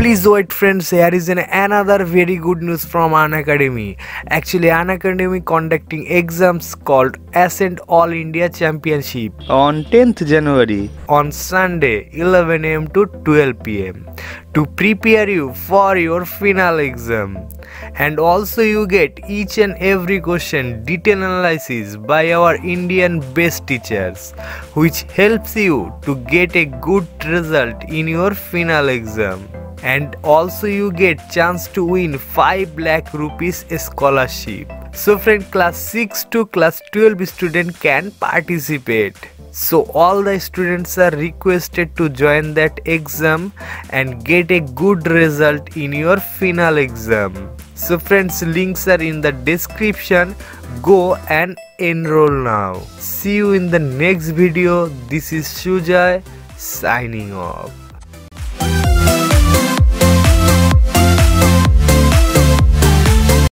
Please wait friends, here is another very good news from An Academy. Actually, An Academy conducting exams called Ascent All India Championship on 10th January on Sunday 11 AM to 12 PM to prepare you for your final exam. And also you get each and every question detailed analysis by our Indian best teachers, which helps you to get a good result in your final exam. And also you get chance to win 5 lakh rupees scholarship. So friend, class 6 to class 12 student can participate. So all the students are requested to join that exam and get a good result in your final exam. So friends, links are in the description. Go and enroll now. See you in the next video. This is Sujay signing off.